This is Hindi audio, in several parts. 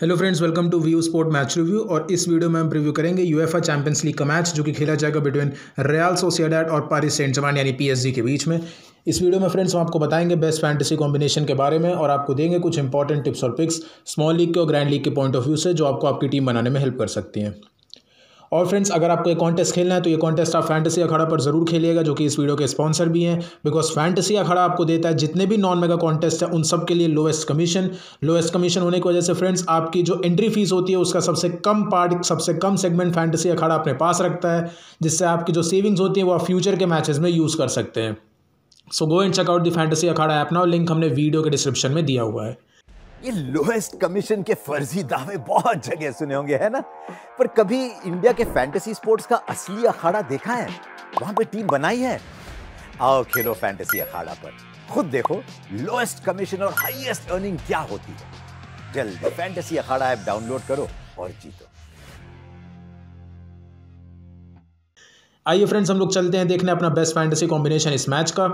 Hello friends, welcome to view sport match review. और इस वीडियो में हम प्रीव्यू करेंगे यूएफए चैंपियंस लीग का मैच जो कि खेला जाएगा बिटवीन रियल सोसिएडाड और पारिस सेंट जर्मैन यानी पीएसजी के बीच में। इस वीडियो में फ्रेंड्स हम आपको बताएंगे बेस्ट फैंटेसी कॉम्बिनेशन के बारे में और आपको देंगे कुछ इंपॉर्टेंट टिप्स और पिक्स स्मॉल लीग के और ग्रैंड लीग के पॉइंट ऑफ व्यू से जो आपको आपकी टीम बनाने में हेल्प कर सकती हैं। और फ्रेंड्स अगर आपको ये कॉन्टेस्ट खेलना है तो ये कॉन्टेस्ट आप फैंटेसी अखाड़ा पर जरूर खेलिएगा जो कि इस वीडियो के स्पॉन्सर भी हैं, बिकॉज फैंटेसी अखाड़ा आपको देता है जितने भी नॉन मेगा कॉन्टेस्ट है उन सब के लिए लोएस्ट कमीशन होने की वजह से फ्रेंड्स आपकी जो एंट्री फीस होती है उसका सबसे कम पार्ट, सबसे कम सेगमेंट फैंटेसी अखाड़ा अपने पास रखता है, जिससे आपकी जो सेविंग्स होती है वो आप फ्यूचर के मैचेज में यूज़ कर सकते हैं। So go and checkout the fantasy Akhada app now, link हमने वीडियो के डिस्क्रिप्शन में दिया हुआ है। ये लोएस्ट कमीशन के फर्जी दावे बहुत जगह सुने होंगे, है ना, पर कभी इंडिया के फैंटेसी स्पोर्ट्स का असली अखाड़ा देखा है? वहां पे टीम बनाई है? आओ खेलो फैंटेसी अखाड़ा पर, खुद देखो लोएस्ट कमीशन और हाईएस्ट अर्निंग क्या होती है। जल्दी फैंटेसी अखाड़ा ऐप डाउनलोड करो और जीतो। आइए फ्रेंड्स हम लोग चलते हैं देखने अपना बेस्ट फैंटेसी कॉम्बिनेशन इस मैच का।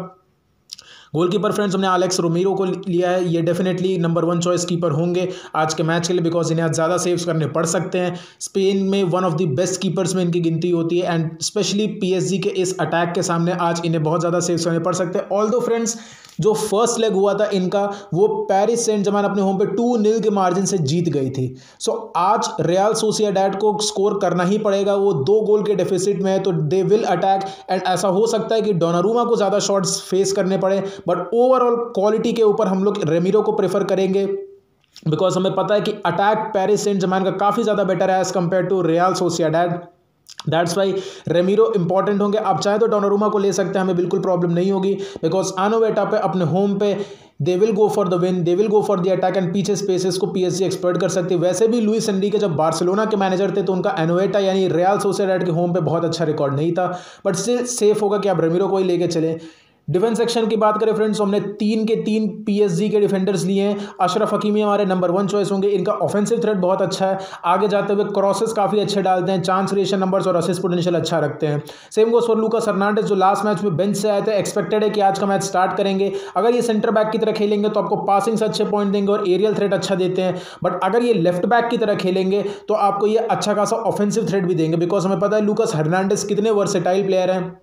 गोलकीपर फ्रेंड्स हमने एलेक्स रेमिरो को लिया है, ये डेफिनेटली नंबर 1 चॉइस कीपर होंगे आज के मैच के लिए, बिकॉज इन्हें आज ज़्यादा सेव्स करने पड़ सकते हैं। स्पेन में one of the best keepers में इनकी गिनती होती है एंड स्पेशली पीएसजी के इस अटैक के सामने आज इन्हें बहुत ज़्यादा सेव्स करने पड़ सकते हैं। ऑल्दो फ्रेंड्स जो फर्स्ट लेग हुआ था इनका वो पेरिस सेंट जर्मैन अपने होम पे 2-0 के मार्जिन से जीत गई थी। सो आज रियल सोसिएडाड को स्कोर करना ही पड़ेगा, वो 2 गोल के डेफिसिट में है तो दे विल अटैक एंड ऐसा हो सकता है कि डोनारूमा को ज़्यादा शॉट्स फेस करने पड़े, बट ओवरऑल क्वालिटी के ऊपर हम लोग रेमिरो को प्रेफर करेंगे बिकॉज हमें पता है कि अटैक पेरिस सेंट जर्मैन का काफ़ी ज़्यादा बेटर है as compare to Real Sociedad. That's why Remiro important होंगे। आप चाहे तो डोनारूमा को ले सकते हैं, हमें बिल्कुल प्रॉब्लम नहीं होगी बिकॉज एनोवेटा पे अपने होम पे they will go for the win, they will go for the attack and पीछे स्पेसेस को पीएसजी एक्सप्लॉइट कर सकती है। वैसे भी लुइस एनरिके जब बार्सिलोना के मैनेजर थे तो उनका एनोवेटा यानी रियल सोसिएडाड के होम पे बहुत अच्छा रिकॉर्ड नहीं था, बट स्टिल सेफ होगा कि आप रेमिरो को ही लेके चलें। डिफेंस सेक्शन की बात करें फ्रेंड्स, हमने 3 के 3 पीएसजी के डिफेंडर्स लिए हैं। अशरफ हकीमी हमारे नंबर 1 चॉइस होंगे, इनका ऑफेंसिव थ्रेट बहुत अच्छा है, आगे जाते हुए क्रॉसेस काफ़ी अच्छे डालते हैं, चांस क्रिएशन नंबर्स और असिस्ट पोटेंशियल अच्छा रखते हैं। Same goes for Lucas Fernandes जो लास्ट मैच में बेंच से आए थे। एक्सपेक्टेड है कि आज का मैच स्टार्ट करेंगे, अगर ये सेंटर बैक की तरह खेलेंगे तो आपको पासिंग से अच्छे पॉइंट देंगे और एरियल थ्रेट अच्छा देते हैं, बट अगर ये लेफ्ट बैक की तरह खेलेंगे तो आपको ये अच्छा खासा ऑफेंसिव थ्रेट भी देंगे बिकॉज हमें पता है लुकास फर्नांडिस कितने वर्सेटाइल प्लेयर हैं।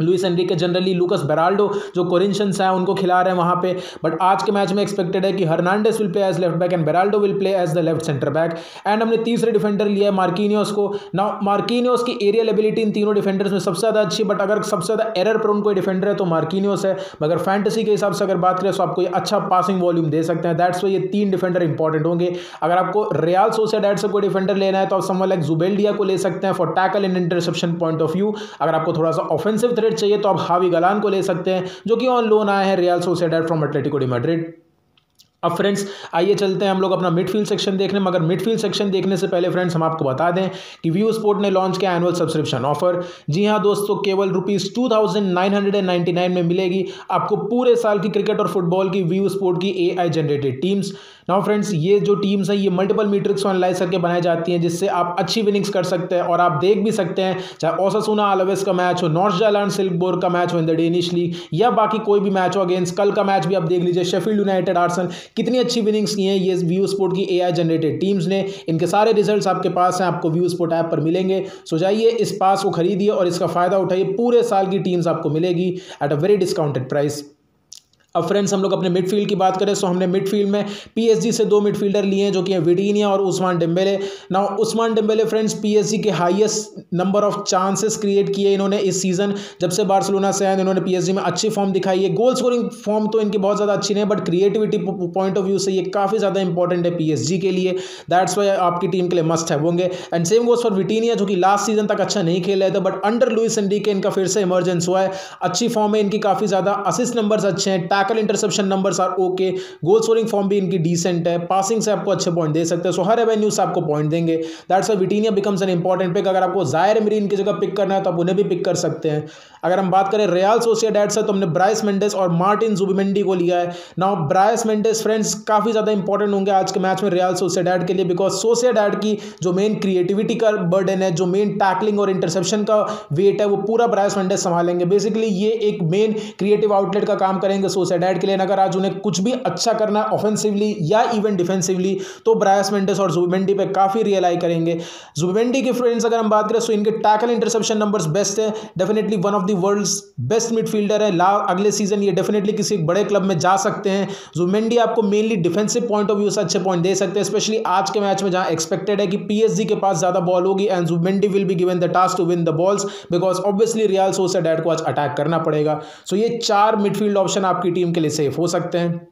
Luis Enrique generally Lucas Beraldo जो कोरिंशियंस हैं उनको खिला रहे हैं वहाँ पे, बट आज के मैच में एक्सपेक्टेड है कि Hernandez will play as left back and Beraldo will play as the left centre back. And हमने तीसरे डिफेंडर लिया है मार्किनियोस को। नाउ मार्किनियोस की एरियल एबिलिटी इन तीनों डिफेंडर्स में सबसे ज़्यादा अच्छी, बट अगर सबसे ज़्यादा एरर प्रोन कोई डिफेंडर है तो मार्किनियोस है, मगर फैंटेसी के हिसाब से अगर बात करें तो आपको ये अच्छा पासिंग वॉल्यूम दे सकते हैं। दैट्स वाई ये 3 डिफेंडर इंपॉर्टेंट होंगे। अगर आपको रियल सोसिएडाड से कोई डिफेंडर लेना है तो आप समवन लाइक जुबेल्डिया को ले सकते हैं for tackle and interception point of view. अगर आपको थोड़ा सा ऑफेंसिव चाहिए तो आप हावी गलान को ले सकते हैं जो कि ऑन लोन आए हैं Real Sociedad from Atletico de Madrid. अब फ्रेंड्स आइए चलते हैं हम लोग अपना मिडफील्ड सेक्शन देखने, मगर मिडफील्ड सेक्शन देखने से पहले फ्रेंड्स हम आपको बता दें कि व्यू स्पोर्ट ने लॉन्च किया एनुअल सब्सक्रिप्शन ऑफर। जी हाँ दोस्तों, केवल रुपीज़ 2999 में मिलेगी आपको पूरे साल की क्रिकेट और फुटबॉल की व्यू स्पोर्ट की AI generated teams. Now friends ये जो टीम्स हैं ये मल्टीपल मीट्रिक्स एनालाइज करके बनाई जाती हैं जिससे आप अच्छी विनिंग्स कर सकते हैं और आप देख भी सकते हैं चाहे ओसासुना अलावेस का मैच हो, नॉर्थ जायलैंड सिल्कबोर्ग का मैच हो इन द डेनिश लीग या बाकी कोई भी मैच हो अगेंस्ट, कल का मैच भी आप देख लीजिए शेफील्ड यूनाइटेड आर्सेनल, कितनी अच्छी विनिंग्स की हैं ये व्यू स्पोर्ट की AI जनरेटेड टीम्स ने। इनके सारे रिजल्ट्स आपके पास हैं, आपको व्यू स्पोर्ट ऐप पर मिलेंगे। सो जाइए इस पास को खरीदिए और इसका फ़ायदा उठाइए, पूरे साल की टीम्स आपको मिलेगी at a very discounted price. अब फ्रेंड्स हम लोग अपने मिडफील्ड की बात करें तो हमने मिडफील्ड में पीएसजी से 2 मिडफील्डर लिए हैं जो कि हैं विटिन्हा और Ousmane Dembele. Now Ousmane Dembele friends PSG के highest number of chances create किए इन्होंने इस सीजन, जब से बार्सिलोना से आए इन्होंने पीएसजी में अच्छी फॉर्म दिखाई है। गोल स्कोरिंग फॉर्म तो इनकी बहुत ज़्यादा अच्छी नहीं है, but creativity point of view से ये काफ़ी ज़्यादा इंपॉर्टेंट है पीएसजी के लिए। दैट्स वाई आपकी टीम के लिए मस्ट है होंगे। And same goes for Vitinha जो कि लास्ट सीजन तक अच्छा नहीं खेल रहे थे, बट अंडर लुइस एनरिके इनका फिर से इमर्जेंस हुआ है, अच्छी फॉर्म है इनकी, काफ़ी ज़्यादा असिस्ट नंबर्स अच्छे हैं, tackle interception numbers are okay, goal scoring form भी इनकी डिसेंट है, पासिंग से आपको अच्छे पॉइंट दे सकते हैं। सो हर एवेन्यू से आपको पॉइंट देंगे। That's why Vitinha becomes an important pick. अगर आपको जायर-एमेरी इनकी जगह पिक करना है तो आप उन्हें भी पिक कर सकते हैं। अगर हम बात करें रियल सोसिएडाड से तो हमने ब्राइस मेंडेस और मार्टिन ज़ुबिमेंडी को लिया है। नाउ ब्राइस मेंडेस फ्रेंड्स काफ़ी ज़्यादा इंपॉर्टेंट होंगे आज के मैच में रियल सोसिएडाड के लिए बिकॉज सोसिएडाड की जो मेन क्रिएटिविटी का बर्डन है, जो मेन टैकलिंग और इंटरसेप्शन का वेट है, वो पूरा ब्राइस मेंडेस संभालेंगे। बेसिकली ये एक मेन क्रिएटिव आउटलेट का काम करेंगे सोसिएडाड सोसेडाड के लिए अगर आज उन्हें कुछ भी अच्छा करना है ऑफेंसिवली या इवन डिफेंसिवली तो ब्रायस मेंडेस और जुबिमेंडी पे काफ़ी रियलाई करेंगे। जुबिमेंडी के फ्रेंड्स अगर हम बात करें तो इनके टैकल इंटरसेप्शन नंबर्स बेस्ट है, definitely one of the world's best midfielder है। अगले सीजन ये डेफिनेटली किसी बड़े क्लब में जा सकते हैं। जुबिमेंडी आपको mainly defensive point of view से अच्छे पॉइंट दे सकते हैं, स्पेशली आज के मैच में जहाँ एक्सपेक्टेड है कि PSG के पास ज़्यादा बॉल होगी and Zubimendi will be given the task to win the balls because obviously Real Sociedad को आज अटैक करना पड़ेगा। सो ये चार मिडफील्ड ऑप्शन आपकी टीम के लिए सेफ हो सकते हैं।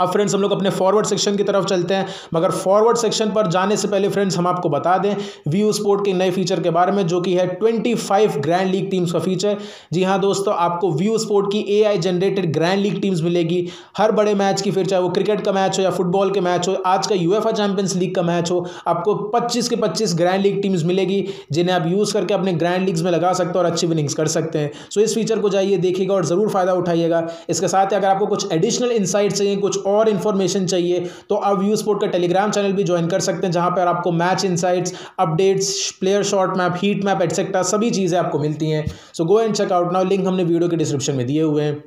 अब फ्रेंड्स हम लोग अपने फॉरवर्ड सेक्शन की तरफ चलते हैं, मगर फॉरवर्ड सेक्शन पर जाने से पहले फ्रेंड्स हम आपको बता दें VUSport के नए फीचर के बारे में जो कि है 25 ग्रैंड लीग टीम्स का फीचर। जी हाँ दोस्तों, आपको VUSport की AI generated grand league teams मिलेगी हर बड़े मैच की, फिर चाहे वो क्रिकेट का मैच हो या फुटबॉल के मैच हो, आज का UEFA चैंपियंस लीग का मैच हो, आपको 25 के 25 ग्रैंड लीग टीम्स मिलेगी जिन्हें आप यूज़ करके अपने ग्रैंड लीग्स में लगा सकते हो और अच्छी विनिंग्स कर सकते हैं। सो इस फीचर को जाइए देखिएगा और ज़रूर फ़ायदा उठाइएगा। इसके साथ ही अगर आपको कुछ एडिशनल इंसाइट चाहिए, कुछ और इन्फॉर्मेशन चाहिए तो आप VUSport का टेलीग्राम चैनल भी ज्वाइन कर सकते हैं जहां पर आपको match insights, updates, player shot map, heat map etcetera सभी चीज़ें आपको मिलती हैं। So go and check out now, link हमने वीडियो के डिस्क्रिप्शन में दिए हुए हैं।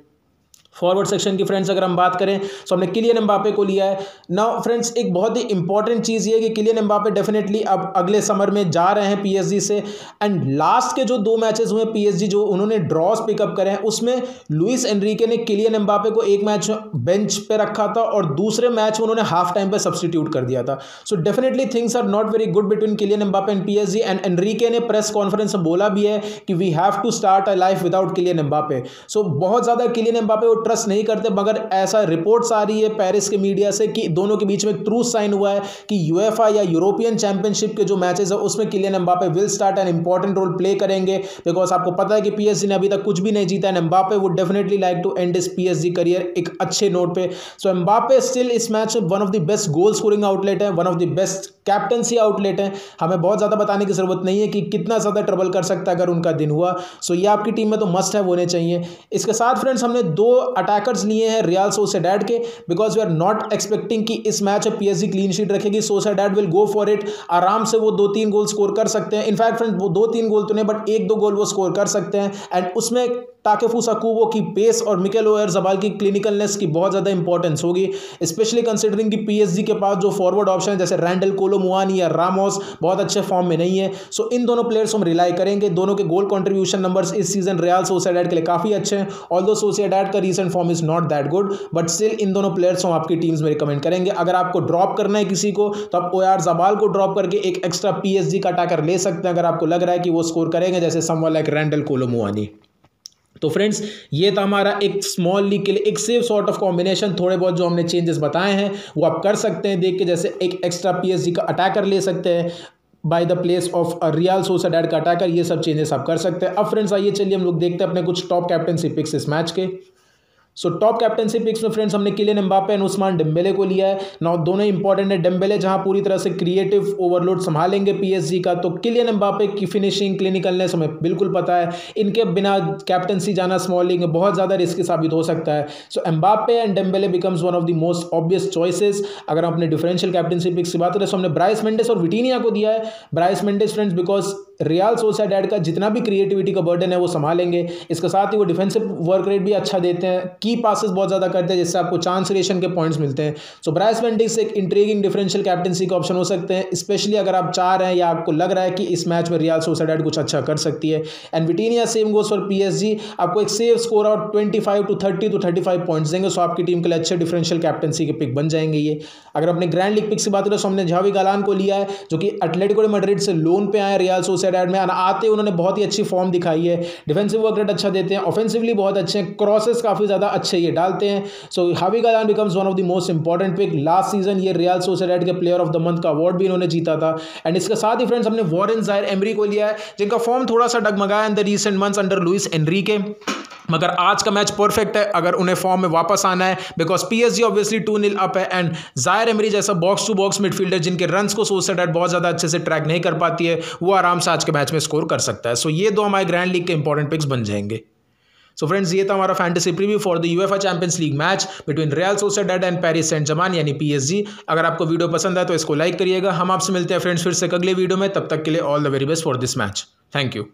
फॉरवर्ड सेक्शन की फ्रेंड्स अगर हम बात करें तो हमने किलियन एम्बापे को लिया है। नाउ फ्रेंड्स एक बहुत ही इंपॉर्टेंट चीज़ ये कि किलियन एम्बापे डेफिनेटली अब अगले समर में जा रहे हैं PSG से, एंड लास्ट के जो 2 मैचेस हुए PSG जो उन्होंने ड्रॉस पिकअप करे हैं उसमें लुइस एनरिके ने किलियन एम्बापे को एक मैच बेंच पे रखा था और दूसरे मैच में उन्होंने हाफ टाइम पर सब्सटीट्यूट कर दिया था। So definitely things are not very good between Kylian Mbappe and PSG, and Enrique ने प्रेस कॉन्फ्रेंस में बोला भी है कि we have to start a life without Kylian Mbappe. So बहुत ज़्यादा किलियन एम्बापे ट्रस्ट नहीं करते, मगर ऐसा रिपोर्ट्स आ रही है पेरिस के मीडिया से कि दोनों के बीच में ट्रूथ साइन हुआ है कि UEFA या यूरोपियन चैंपियनशिप के जो मैचेस है उसमें Kylian Mbappe will start an important role play करेंगे बिकॉज आपको पता है कि PSG ने अभी तक कुछ भी नहीं जीता and Mbappe would definitely like to end this PSG career एक अच्छे नोट पे। सो एम्बापे स्टिल इस मैच में one of the best goal scoring outlet है, one of the best captaincy outlet है। हमें बहुत ज़्यादा बताने की जरूरत नहीं है कि कितना ज़्यादा ट्रबल कर सकता है अगर उनका दिन हुआ। सो ये आपकी टीम में तो मस्ट है होने चाहिए। इसके साथ फ्रेंड्स हमने 2 अटैकर्स लिए हैं रियल सोसेडाड के because we are not expecting कि इस मैच में PSG क्लीन शीट रखेगी। Sociedad will go for it, आराम से वो 2-3 गोल स्कोर कर सकते हैं। इनफैक्ट फ्रेंड्स वो 2-3 गोल तो नहीं बट 1-2 गोल वो स्कोर कर सकते हैं, एंड उसमें ताकेफुसा कुबो की पेस और मिकेल ओयरज़ाबाल की क्लिनिकलनेस की बहुत ज़्यादा इंपॉर्टेंस होगी, स्पेशली कंसिडरिंग कि PSG के पास जो फॉरवर्ड ऑप्शन है जैसे रैंडल कोलो मुआनी या रामोस बहुत अच्छे फॉर्म में नहीं है। सो इन दोनों प्लेयर्स हम रिलाई करेंगे। दोनों के गोल कंट्रीब्यूशन नंबर्स इस सीजन रियल सोसेडाड के लिए काफ़ी अच्छे हैं, ऑल्दो सोसेडाड का recent form is not that good but still इन दोनों प्लेयर्स हम आपकी टीम्स में रिकमेंड करेंगे। अगर आपको ड्रॉप करना है किसी को तो आप ओयरज़ाबाल को ड्रॉप करके एक एक्स्ट्रा PSG का अटैकर ले सकते हैं अगर आपको लग रहा है कि वो स्कोर करेंगे, जैसे समवन लाइक रैंडल कोलो मुआनी। तो फ्रेंड्स ये था हमारा एक स्मॉल लीग के लिए एक सेफ सॉर्ट ऑफ कॉम्बिनेशन। थोड़े बहुत जो हमने चेंजेस बताए हैं वो आप कर सकते हैं देख के, जैसे एक एक्स्ट्रा PSG का अटैकर ले सकते हैं by the place of Real Sociedad का अटैकर, ये सब चेंजेस आप कर सकते हैं। अब फ्रेंड्स आइए चलिए हम लोग देखते हैं अपने कुछ टॉप कैप्टनसी पिक्स इस मैच के। सो टॉप कैप्टनसी पिक्स में फ्रेंड्स हमने Kylian Mbappe and Ousmane Dembele को लिया है। नाउ दोनों इंपॉर्टेंट है, डेम्बेले जहां पूरी तरह से क्रिएटिव ओवरलोड संभालेंगे PSG का, तो किलियन एम्बापे की फिनिशिंग क्लिनिकलनेस हमें बिल्कुल पता है, इनके बिना कैप्टनसी जाना स्मॉल लीग में बहुत ज़्यादा रिस्की साबित हो सकता है। So Mbappe and Dembele becomes one of the most obvious choices. अगर हम अपने डिफरेंशियल कैप्टनसी पिक्स की बात करें तो हमने ब्राइस मेंडेस और विटिनिया को दिया है। Bryce Mendes friends because Real Sociedad का जितना भी क्रिएटिविटी का बर्डन है वो संभालेंगे, इसके साथ ही वो डिफेंसिव वर्क रेट भी अच्छा देते हैं, की पासेस बहुत ज़्यादा करते हैं जिससे आपको चांस क्रिएशन के पॉइंट्स मिलते हैं। सो ब्राइस मेंडेस एक इंट्रीगिंग डिफरेंशियल कैप्टनसी का ऑप्शन हो सकते हैं, स्पेशली अगर आप चाह रहे हैं या आपको लग रहा है कि इस मैच में रियल सोसेडाड कुछ अच्छा कर सकती है। And Vitinha same goes for PSG, आपको एक safe score out 25 to 30 to 35 points देंगे। सो आपकी टीम के लिए अच्छे डिफरेंशियल कैप्टनसी के पिक बन जाएंगे ये। अगर अपने ग्रैंड लीग पिक से बात करें तो हमने जावी गालान को लिया है जो कि एटलेटिको मैड्रिड से लोन पे आए रियल सोसेडाड में, आते उन्होंने बहुत ही अच्छी फॉर्म दिखाई है, डिफेंसिव वर्क रेट अच्छा देते हैं, ऑफेंसिवली बहुत अच्छे हैं, क्रॉसेस काफ़ी ज़्यादा अच्छे ये डालते हैं। So Javi Galan becomes one of the most important pick. Last season ये रियल सोसेडाड के प्लेयर ऑफ द मंथ का अवार्ड भी इन्होंने जीता था। एंड इसके साथ ही फ्रेंड्स हमने वॉरेन जायर-एमरी को लिया है जिनका फॉर्म थोड़ा सा डगमगाया in the recent months under Luis Enrique, मगर आज का मैच परफेक्ट है अगर उन्हें फॉर्म में वापस आना है बिकॉज PSG ऑब्वियसली 2-0 अप है, एंड जायर-एमरी जैसा बॉक्स टू बॉक्स मिडफील्डर जिनके रन्स को सोसेडाड बहुत ज़्यादा अच्छे से ट्रैक नहीं कर पाती है वो आराम से आज के मैच में स्कोर कर सकता है। सो ये दो हमारे ग्रैंड लीग के इंपॉर्टेंट पिक्स बन जाएंगे। सो फ्रेंड्स ये था हमारा fantasy preview for the UEFA Champions League match between Real Sociedad and Paris Saint Germain यानी PSG। अगर आपको वीडियो पसंद आए तो इसको लाइक करिएगा। हम आपसे मिलते हैं फ्रेंड्स फिर से अगले वीडियो में, तब तक के लिए all the very best for this match. Thank you.